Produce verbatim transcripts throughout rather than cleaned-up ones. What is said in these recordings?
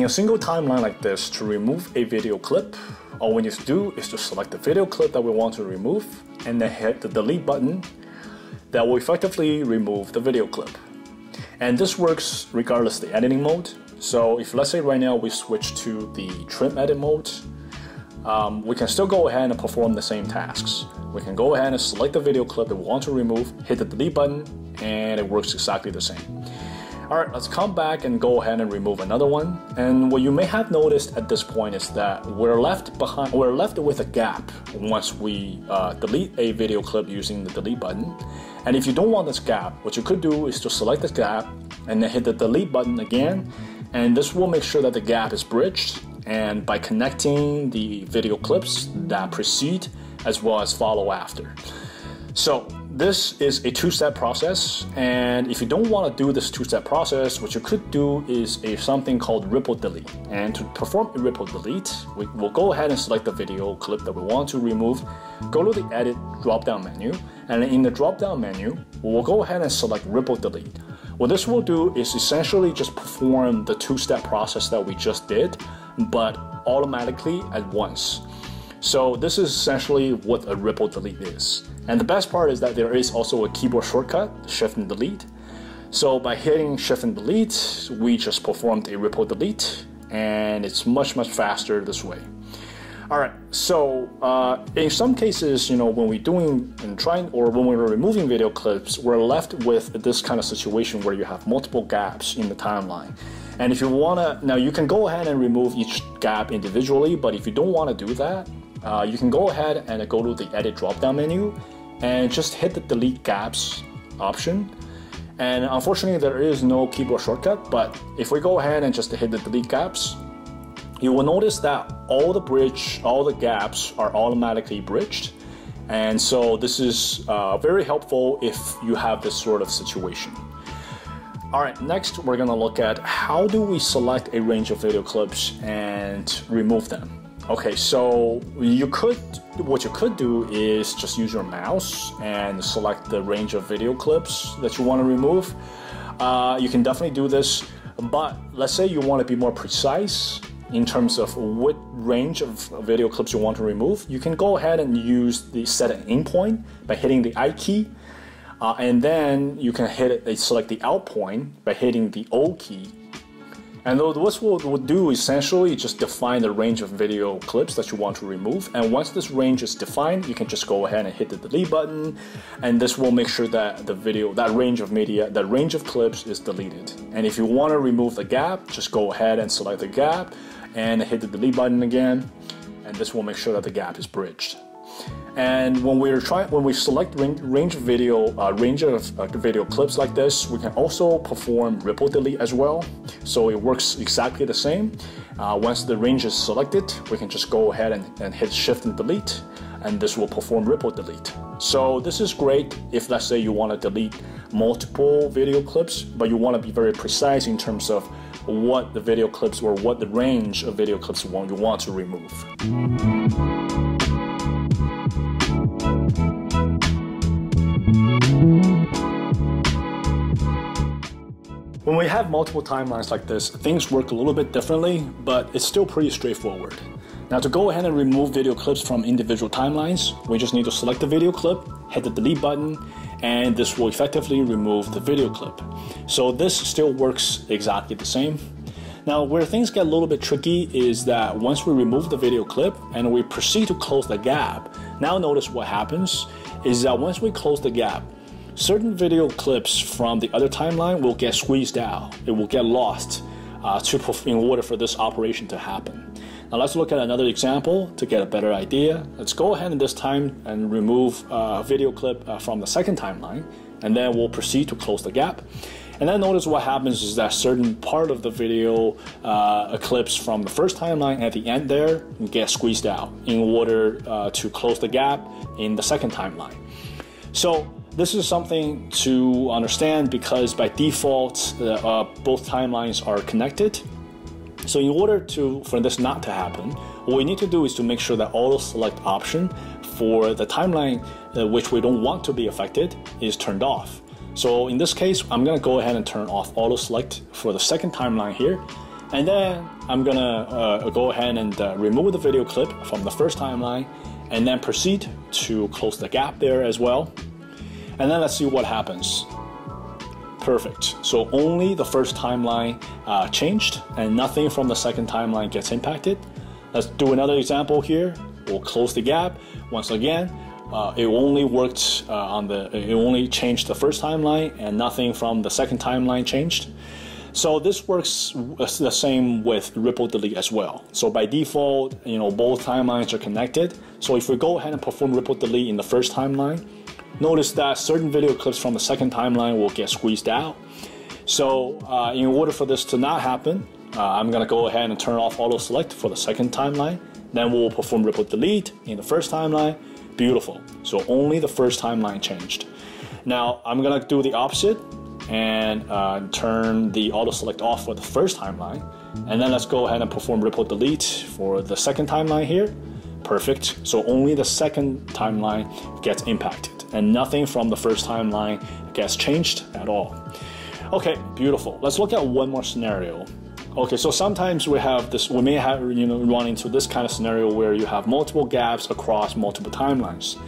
In a single timeline like this, to remove a video clip, all we need to do is to select the video clip that we want to remove and then hit the delete button. That will effectively remove the video clip. And this works regardless of the editing mode. So if let's say right now we switch to the trim edit mode, um, we can still go ahead and perform the same tasks. We can go ahead and select the video clip that we want to remove, hit the delete button, and it works exactly the same. Alright, let's come back and go ahead and remove another one. And what you may have noticed at this point is that we're left behind, we're left with a gap once we uh, delete a video clip using the delete button. And if you don't want this gap, what you could do is to select the gap and then hit the delete button again. And this will make sure that the gap is bridged, and by connecting the video clips that precede as well as follow after. So this is a two-step process, and if you don't want to do this two-step process, what you could do is a something called ripple delete. And to perform a ripple delete, we will go ahead and select the video clip that we want to remove, go to the edit drop-down menu, and in the drop-down menu, we'll go ahead and select ripple delete. What this will do is essentially just perform the two-step process that we just did, but automatically at once. So this is essentially what a ripple delete is. And the best part is that there is also a keyboard shortcut, shift and delete. So by hitting shift and delete, we just performed a ripple delete, and it's much, much faster this way. All right, so uh, in some cases, you know, when we're doing and trying, or when we're removing video clips, we're left with this kind of situation where you have multiple gaps in the timeline. And if you wanna, now you can go ahead and remove each gap individually, but if you don't wanna do that, Uh, you can go ahead and go to the edit drop-down menu and just hit the delete gaps option. And unfortunately there is no keyboard shortcut, but if we go ahead and just hit the delete gaps, you will notice that all the bridge, all the gaps are automatically bridged. And so this is uh, very helpful if you have this sort of situation. All right, next we're gonna look at how do we select a range of video clips and remove them. Okay, so you could, what you could do is just use your mouse and select the range of video clips that you want to remove. Uh, you can definitely do this, but let's say you want to be more precise in terms of what range of video clips you want to remove. You can go ahead and use the set an in point by hitting the I key, uh, and then you can hit it, select the out point by hitting the O key. And what we'll do essentially is just define the range of video clips that you want to remove. And once this range is defined, you can just go ahead and hit the delete button, and this will make sure that the video, that range of media, that range of clips is deleted. And if you want to remove the gap, just go ahead and select the gap and hit the delete button again, and this will make sure that the gap is bridged. And when we're trying, when we select range of video, uh, range of uh, video clips like this, we can also perform ripple delete as well. So it works exactly the same. Uh, once the range is selected, we can just go ahead and, and hit shift and delete, and this will perform ripple delete. So this is great if let's say you want to delete multiple video clips, but you want to be very precise in terms of what the video clips or what the range of video clips you want, you want to remove. When we have multiple timelines like this, things work a little bit differently, but it's still pretty straightforward. Now to go ahead and remove video clips from individual timelines, we just need to select the video clip, hit the delete button, and this will effectively remove the video clip. So this still works exactly the same. Now where things get a little bit tricky is that once we remove the video clip and we proceed to close the gap, now notice what happens is that once we close the gap, certain video clips from the other timeline will get squeezed out. It will get lost uh, to, in order for this operation to happen. Now let's look at another example to get a better idea. Let's go ahead and this time and remove a video clip uh, from the second timeline, and then we'll proceed to close the gap. And then notice what happens is that certain part of the video uh, clips from the first timeline at the end there get squeezed out in order uh, to close the gap in the second timeline. So this is something to understand because by default, uh, uh, both timelines are connected. So in order to, for this not to happen, what we need to do is to make sure that auto select option for the timeline uh, which we don't want to be affected is turned off. So in this case, I'm gonna go ahead and turn off auto select for the second timeline here. And then I'm gonna uh, go ahead and uh, remove the video clip from the first timeline and then proceed to close the gap there as well. And then let's see what happens. Perfect. So only the first timeline uh, changed and nothing from the second timeline gets impacted. Let's do another example here. We'll close the gap. Once again, uh, it only worked uh, on the, it only changed the first timeline and nothing from the second timeline changed. So this works the same with Ripple Delete as well. So by default, you know, both timelines are connected. So if we go ahead and perform Ripple Delete in the first timeline, notice that certain video clips from the second timeline will get squeezed out. So uh, in order for this to not happen, uh, I'm gonna go ahead and turn off auto select for the second timeline. Then we'll perform Ripple Delete in the first timeline. Beautiful. So only the first timeline changed. Now I'm gonna do the opposite and uh, turn the auto select off for the first timeline. And then let's go ahead and perform Ripple Delete for the second timeline here. Perfect. So only the second timeline gets impacted and nothing from the first timeline gets changed at all. Okay, beautiful. Let's look at one more scenario. Okay, so sometimes we have this, we may have, you know, run into this kind of scenario where you have multiple gaps across multiple timelines.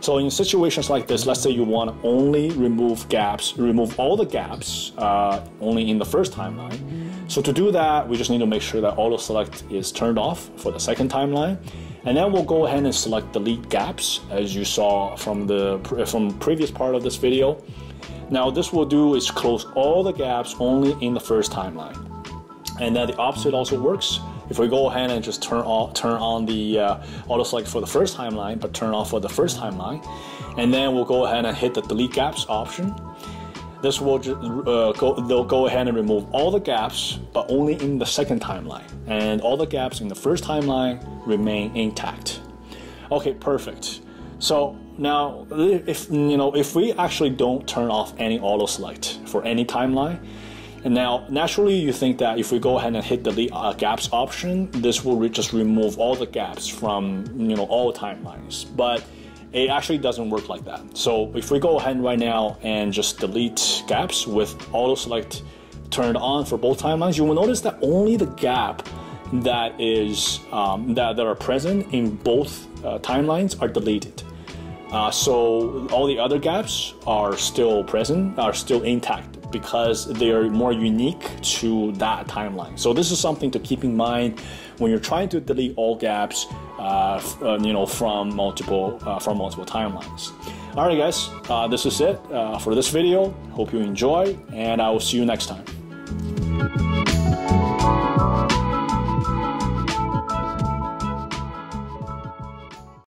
So in situations like this, let's say you want to only remove gaps, remove all the gaps uh, only in the first timeline. So to do that, we just need to make sure that auto select is turned off for the second timeline. And then we'll go ahead and select delete gaps as you saw from the from previous part of this video. Now this will do is close all the gaps only in the first timeline. And then the opposite also works. If we go ahead and just turn off, turn on the uh, auto select for the first timeline, but turn off for the first timeline. And then we'll go ahead and hit the delete gaps option. This will uh, go, they'll go ahead and remove all the gaps, but only in the second timeline. And all the gaps in the first timeline remain intact. Okay, perfect. So now, if you know, if we actually don't turn off any auto select for any timeline, and now naturally you think that if we go ahead and hit the uh, gaps option, this will re just remove all the gaps from, you know, all timelines, but it actually doesn't work like that. So if we go ahead right now and just delete gaps with auto select turned on for both timelines, you will notice that only the gap that is um, that, that are present in both uh, timelines are deleted. Uh, so all the other gaps are still present, are still intact because they are more unique to that timeline. So this is something to keep in mind when you're trying to delete all gaps, uh, uh, you know, from multiple uh, from multiple timelines. All right, guys, uh, this is it uh, for this video. Hope you enjoy, and I will see you next time.